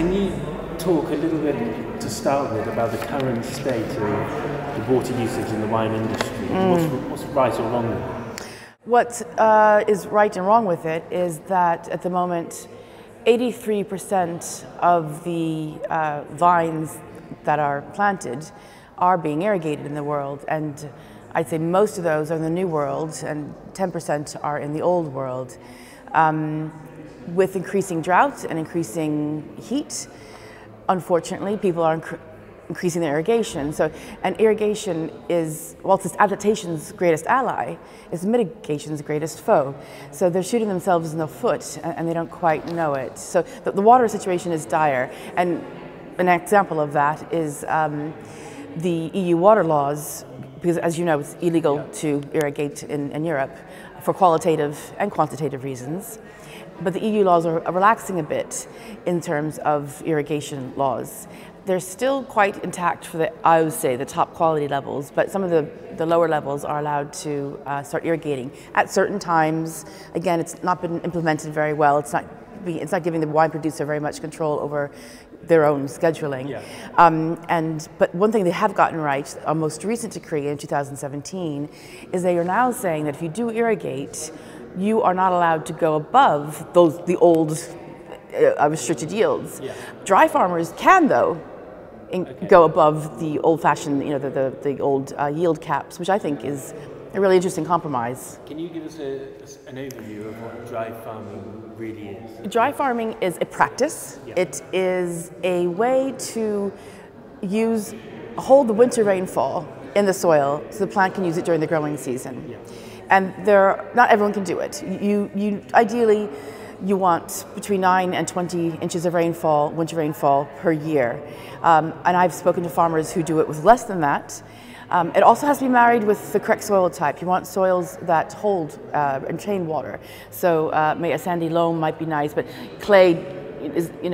Can you talk a little bit to start with about the current state of the water usage in the wine industry? What's right or wrong with it? What is right and wrong with it is that at the moment 83% of the vines that are planted are being irrigated in the world, and I'd say most of those are in the New World and 10% are in the Old World. With increasing drought and increasing heat, unfortunately, people are increasing their irrigation. So, and irrigation is, whilst it's adaptation's greatest ally, it's mitigation's greatest foe. So they're shooting themselves in the foot and they don't quite know it. So the water situation is dire. And an example of that is the EU water laws, because as you know, it's illegal to irrigate in Europe for qualitative and quantitative reasons. But the EU laws are relaxing a bit in terms of irrigation laws. They're still quite intact for the, I would say, the top quality levels, but some of the lower levels are allowed to start irrigating at certain times. Again, it's not been implemented very well. It's not giving the wine producer very much control over their own scheduling. Yeah. But one thing they have gotten right, our most recent decree in 2017, is they are now saying that if you do irrigate, you are not allowed to go above the old restricted yields. Yeah. Dry farmers can, though, go above the old-fashioned, the old yield caps, which I think is a really interesting compromise. Can you give us an overview of what dry farming really is? Dry farming is a practice. Yeah. It is a way to hold the winter rainfall in the soil so the plant can use it during the growing season. Yeah. And not everyone can do it. Ideally, you want between 9 and 20 inches of rainfall, winter rainfall, per year. And I've spoken to farmers who do it with less than that. It also has to be married with the correct soil type. You want soils that hold and retain water. So a sandy loam might be nice, but clay is, you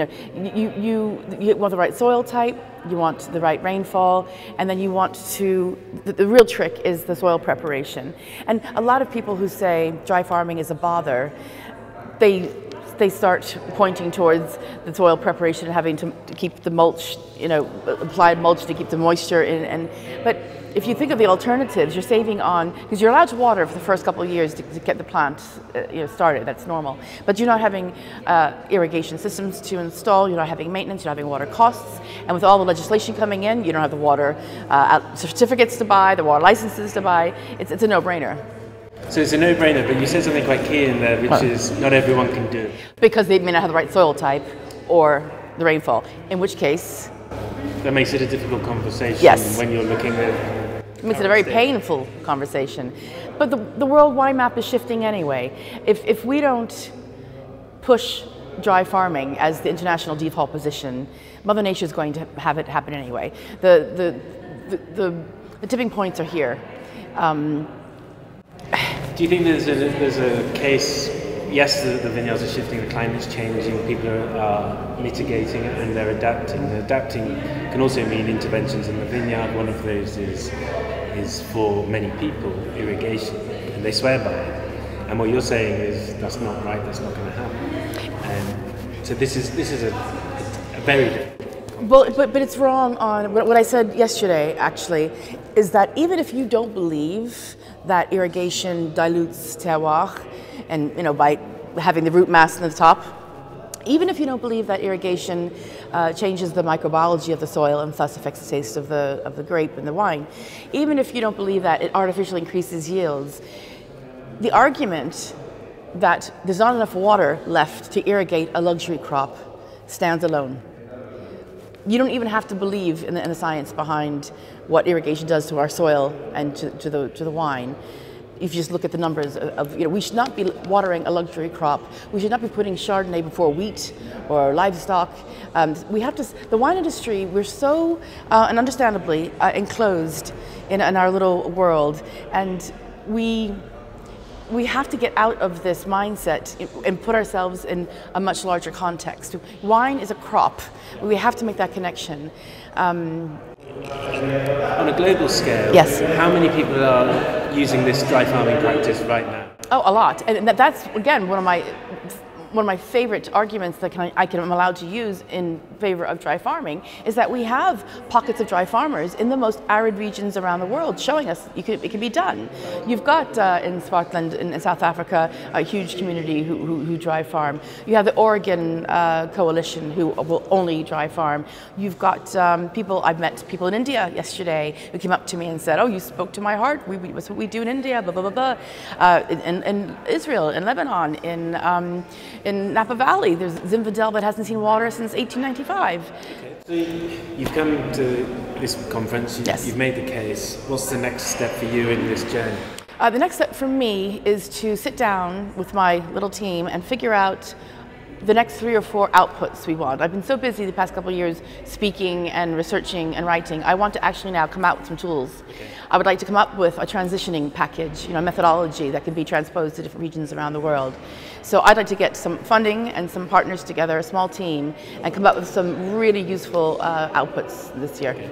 want the right soil type, you want the right rainfall, and then you want to, the real trick is the soil preparation. And a lot of people who say dry farming is a bother, they start pointing towards the soil preparation and having to keep the mulch, applied mulch to keep the moisture in. But if you think of the alternatives, you're saving on, because you're allowed to water for the first couple of years to get the plant started, that's normal. But you're not having irrigation systems to install, you're not having maintenance, you're not having water costs. And with all the legislation coming in, you don't have the water certificates to buy, the water licenses to buy. It's a no-brainer. So it's a no-brainer, but you said something quite key in there, which is not everyone can do. Because they may not have the right soil type or the rainfall, in which case... That makes it a difficult conversation when you're looking at... It makes it a very painful conversation. But the world wine map is shifting anyway. If we don't push dry farming as the international default position, Mother Nature is going to have it happen anyway. The tipping points are here. Do you think there's a case, yes, the vineyards are shifting, the climate's changing, people are mitigating and they're adapting. And adapting can also mean interventions in the vineyard. One of those is for many people, irrigation, and they swear by it. And what you're saying is that's not right, that's not going to happen. And so this is a very difficult conversation. Well, but it's wrong on, what I said yesterday, actually, is that even if you don't believe that irrigation dilutes terroir, and by having the root mass in the top, even if you don't believe that irrigation changes the microbiology of the soil and thus affects the taste of the grape and the wine, even if you don't believe that it artificially increases yields, the argument that there's not enough water left to irrigate a luxury crop stands alone. You don't even have to believe in the science behind what irrigation does to our soil and to the wine. If you just look at the numbers of we should not be watering a luxury crop. We should not be putting Chardonnay before wheat or livestock. The wine industry, we're so, and understandably, enclosed in our little world. And we have to get out of this mindset and put ourselves in a much larger context. Wine is a crop. We have to make that connection. On a global scale, yes. How many people are using this dry farming practice right now? Oh, a lot. And that's, again, one of my one of my favorite arguments that I'm allowed to use in favor of dry farming is that we have pockets of dry farmers in the most arid regions around the world showing us it can be done. You've got in Swartland in South Africa a huge community who dry farm. You have the Oregon coalition who will only dry farm. You've got I've met people in India yesterday who came up to me and said, "Oh, you spoke to my heart. That's what we do in India, blah, blah, blah, blah." In Israel, in Lebanon, in Napa Valley, there's Zinfandel that hasn't seen water since 1895. Okay. So you've come to this conference, you've made the case. What's the next step for you in this journey? The next step for me is to sit down with my little team and figure out the next 3 or 4 outputs we want. I've been so busy the past couple of years speaking and researching and writing. I want to actually now come out with some tools. Okay. I would like to come up with a transitioning package, a methodology that can be transposed to different regions around the world. So I'd like to get some funding and some partners together, a small team, and come up with some really useful outputs this year. Okay.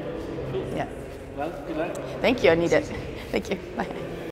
Cool. Yeah. Well, good luck. Thank you. I need it. Thank you. Bye.